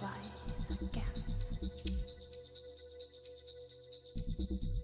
rise again.